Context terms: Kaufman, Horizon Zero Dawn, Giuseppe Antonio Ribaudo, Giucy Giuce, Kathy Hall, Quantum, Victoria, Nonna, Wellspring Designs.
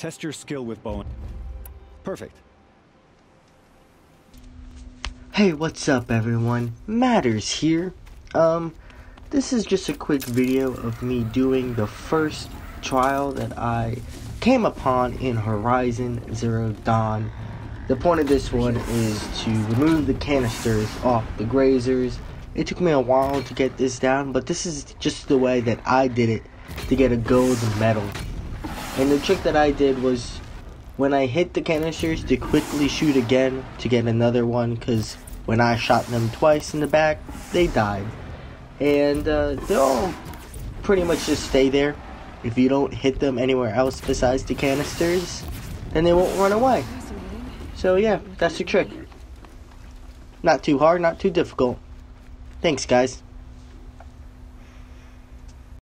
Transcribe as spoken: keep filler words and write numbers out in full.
Test your skill with bow. Perfect. Hey, what's up everyone? Matters here. Um, this is just a quick video of me doing the first trial that I came upon in Horizon Zero Dawn. The point of this one is to remove the canisters off the grazers. It took me a while to get this down, but this is just the way that I did it to get a gold medal. And the trick that I did was when I hit the canisters to quickly shoot again to get another one, because when I shot them twice in the back, they died. And uh, they all pretty much just stay there. If you don't hit them anywhere else besides the canisters, then they won't run away. So yeah, that's the trick. Not too hard, not too difficult. Thanks, guys.